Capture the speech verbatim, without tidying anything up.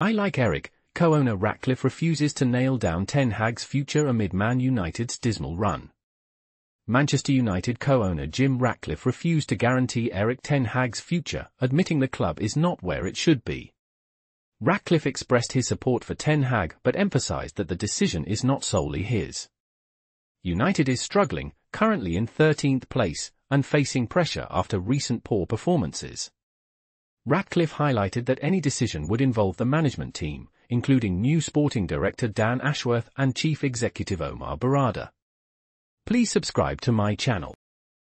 I like Erik. Co-owner Ratcliffe refuses to nail down Ten Hag's future amid Man United's dismal run. Manchester United co-owner Jim Ratcliffe refused to guarantee Erik Ten Hag's future, admitting the club is not where it should be. Ratcliffe expressed his support for Ten Hag but emphasized that the decision is not solely his. United is struggling, currently in thirteenth place, and facing pressure after recent poor performances. Ratcliffe highlighted that any decision would involve the management team, including new sporting director Dan Ashworth and chief executive Omar Berrada. Please subscribe to my channel.